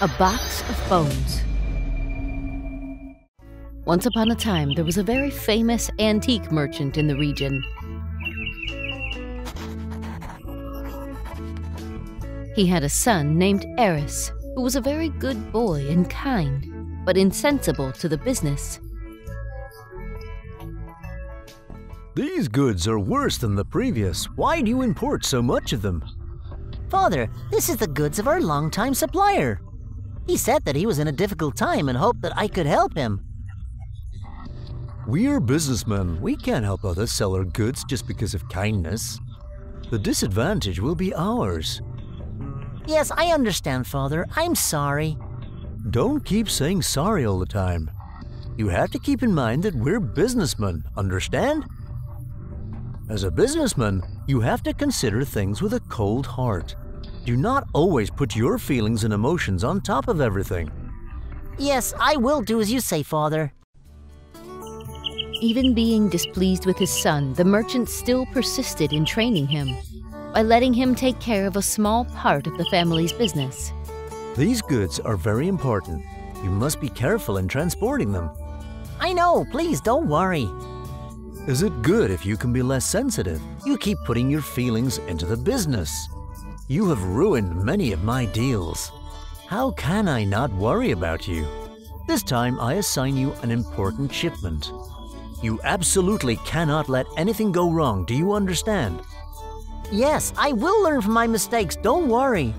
A box of bones. Once upon a time, there was a very famous antique merchant in the region. He had a son named Eris, who was a very good boy and kind, but insensible to the business. These goods are worse than the previous. Why do you import so much of them? Father, this is the goods of our longtime supplier. He said that he was in a difficult time and hoped that I could help him. We're businessmen. We can't help others sell our goods just because of kindness. The disadvantage will be ours. Yes, I understand, Father. I'm sorry. Don't keep saying sorry all the time. You have to keep in mind that we're businessmen, understand? As a businessman, you have to consider things with a cold heart. Do not always put your feelings and emotions on top of everything. Yes, I will do as you say, Father. Even being displeased with his son, the merchant still persisted in training him by letting him take care of a small part of the family's business. These goods are very important. You must be careful in transporting them. I know, please don't worry. Is it good if you can be less sensitive? You keep putting your feelings into the business. You have ruined many of my deals. How can I not worry about you? This time I assign you an important shipment. You absolutely cannot let anything go wrong, do you understand? Yes, I will learn from my mistakes, don't worry.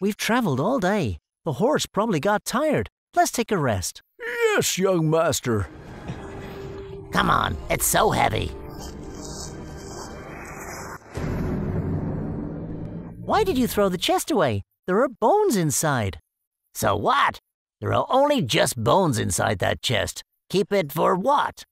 We've traveled all day. The horse probably got tired. Let's take a rest. Yes, young master. Come on, it's so heavy. Why did you throw the chest away? There are bones inside. So what? There are only just bones inside that chest. Keep it for what?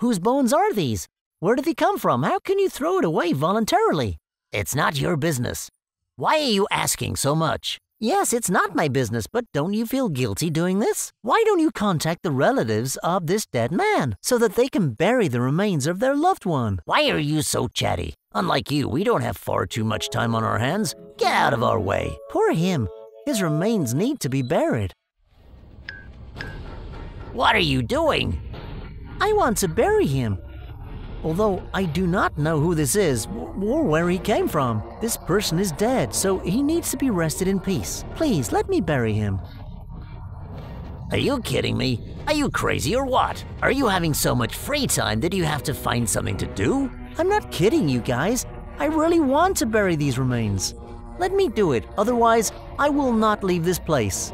Whose bones are these? Where did they come from? How can you throw it away voluntarily? It's not your business. Why are you asking so much? Yes, it's not my business, but don't you feel guilty doing this? Why don't you contact the relatives of this dead man so that they can bury the remains of their loved one? Why are you so chatty? Unlike you, we don't have far too much time on our hands. Get out of our way. Poor him. His remains need to be buried. What are you doing? I want to bury him. Although I do not know who this is or where he came from. This person is dead, so he needs to be rested in peace. Please, let me bury him. Are you kidding me? Are you crazy or what? Are you having so much free time that you have to find something to do? I'm not kidding you guys. I really want to bury these remains. Let me do it, otherwise I will not leave this place.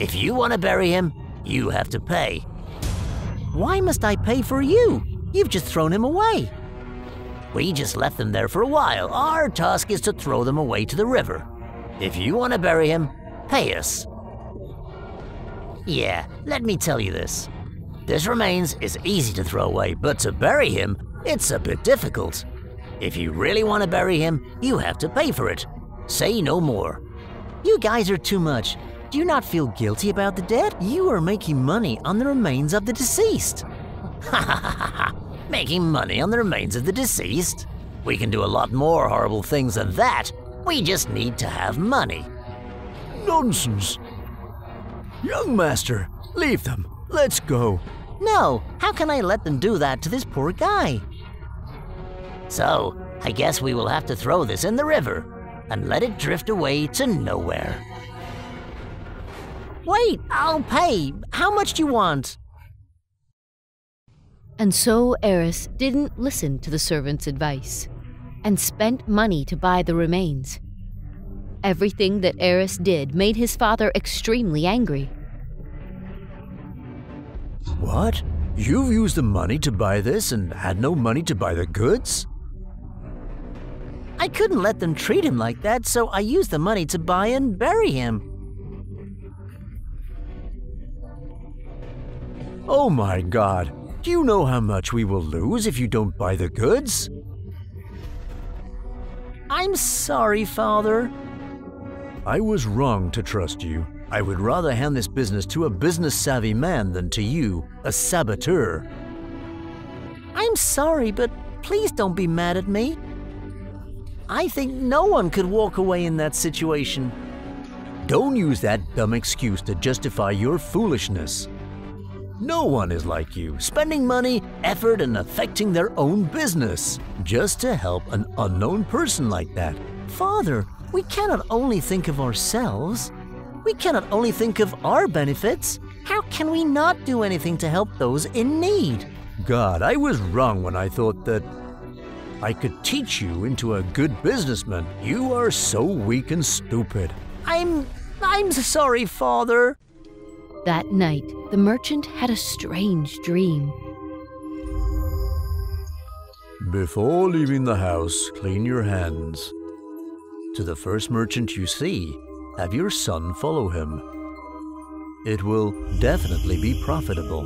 If you want to bury him, you have to pay. Why must I pay for you? You've just thrown him away. We just left them there for a while. Our task is to throw them away to the river. If you want to bury him, pay us. Yeah, let me tell you this. This remains is easy to throw away, but to bury him, it's a bit difficult. If you really want to bury him, you have to pay for it. Say no more. You guys are too much. Do you not feel guilty about the dead? You are making money on the remains of the deceased. Ha ha ha ha! Making money on the remains of the deceased? We can do a lot more horrible things than that. We just need to have money. Nonsense. Young master, leave them. Let's go. No, how can I let them do that to this poor guy? So, I guess we will have to throw this in the river and let it drift away to nowhere. Wait, I'll pay. How much do you want? And so Eris didn't listen to the servant's advice and spent money to buy the remains. Everything that Eris did made his father extremely angry. What? You've used the money to buy this and had no money to buy the goods? I couldn't let them treat him like that, so I used the money to buy and bury him. Oh my God, do you know how much we will lose if you don't buy the goods? I'm sorry, Father. I was wrong to trust you. I would rather hand this business to a business-savvy man than to you, a saboteur. I'm sorry, but please don't be mad at me. I think no one could walk away in that situation. Don't use that dumb excuse to justify your foolishness. No one is like you, spending money, effort, and affecting their own business just to help an unknown person like that. Father, we cannot only think of ourselves. We cannot only think of our benefits. How can we not do anything to help those in need? God, I was wrong when I thought that I could teach you into a good businessman. You are so weak and stupid. I'm sorry, Father. That night, the merchant had a strange dream. Before leaving the house, clean your hands. To the first merchant you see, have your son follow him. It will definitely be profitable.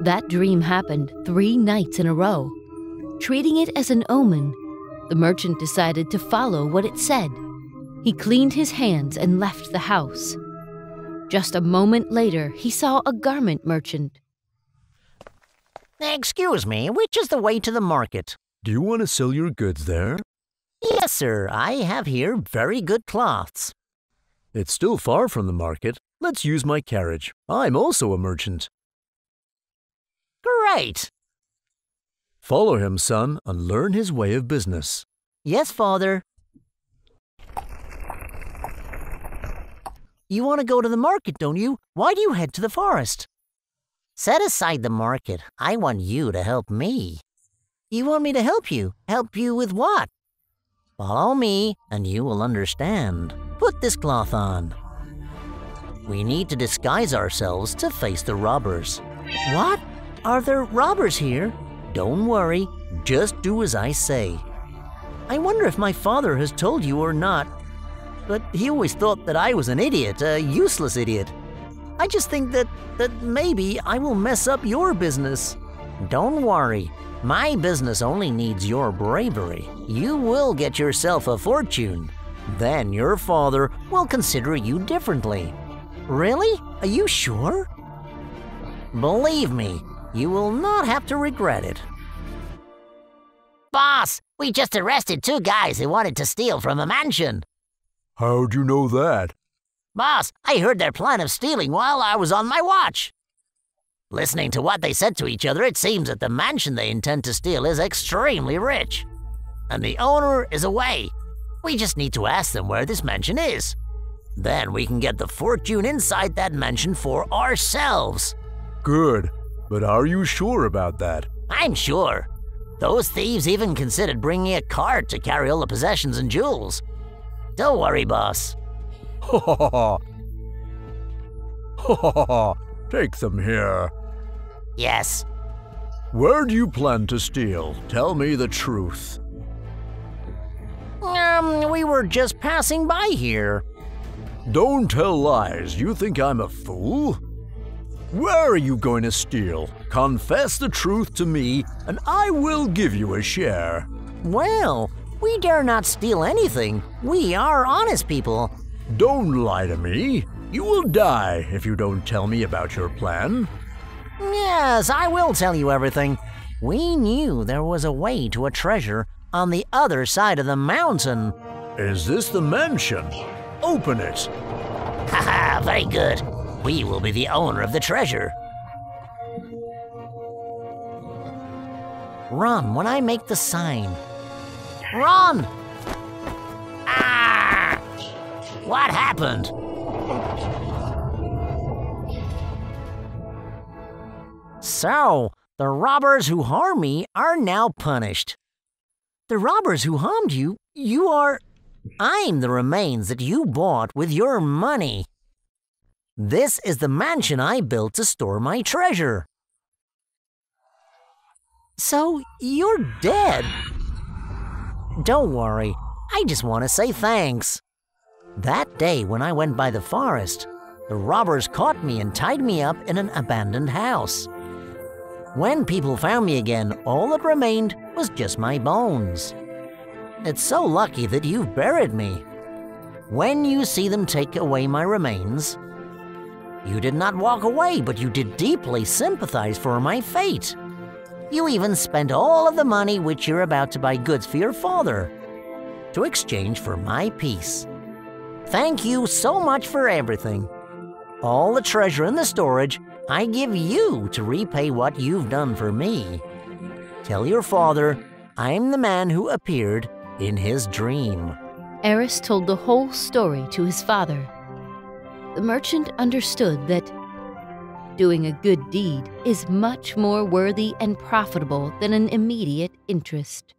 That dream happened 3 nights in a row. Treating it as an omen, the merchant decided to follow what it said. He cleaned his hands and left the house. Just a moment later, he saw a garment merchant. Excuse me, which is the way to the market? Do you want to sell your goods there? Yes, sir. I have here very good cloths. It's still far from the market. Let's use my carriage. I'm also a merchant. Great. Follow him, son, and learn his way of business. Yes, Father. You want to go to the market, don't you? Why do you head to the forest? Set aside the market. I want you to help me. You want me to help you? Help you with what? Follow me, and you will understand. Put this cloth on. We need to disguise ourselves to face the robbers. What? Are there robbers here? Don't worry. Just do as I say. I wonder if my father has told you or not. But he always thought that I was an idiot, a useless idiot. I just think that maybe I will mess up your business. Don't worry. My business only needs your bravery. You will get yourself a fortune. Then your father will consider you differently. Really? Are you sure? Believe me, you will not have to regret it. Boss, we just arrested 2 guys who wanted to steal from a mansion. How'd you know that? Boss, I heard their plan of stealing while I was on my watch. Listening to what they said to each other, it seems that the mansion they intend to steal is extremely rich. And the owner is away. We just need to ask them where this mansion is. Then we can get the fortune inside that mansion for ourselves. Good. But are you sure about that? I'm sure. Those thieves even considered bringing a cart to carry all the possessions and jewels. Don't worry, boss. Ha ha ha. Ha ha ha. Take them here. Yes. Where do you plan to steal? Tell me the truth. We were just passing by here. Don't tell lies. You think I'm a fool? Where are you going to steal? Confess the truth to me, and I will give you a share. Well, we dare not steal anything. We are honest people. Don't lie to me. You will die if you don't tell me about your plan. Yes, I will tell you everything. We knew there was a way to a treasure on the other side of the mountain. Is this the mansion? Open it. Haha, very good. We will be the owner of the treasure. Run when I make the sign. Run! Ah! What happened? So, the robbers who harm me are now punished. The robbers who harmed you, I'm the remains that you bought with your money. This is the mansion I built to store my treasure. So, you're dead. Don't worry, I just want to say thanks. That day when I went by the forest, the robbers caught me and tied me up in an abandoned house. When people found me again, all that remained was just my bones. It's so lucky that you've buried me. When you see them take away my remains, you did not walk away, but you did deeply sympathize for my fate. You even spent all of the money which you're about to buy goods for your father to exchange for my peace. Thank you so much for everything. All the treasure in the storage I give you to repay what you've done for me. Tell your father I'm the man who appeared in his dream." Eris told the whole story to his father. The merchant understood that doing a good deed is much more worthy and profitable than an immediate interest.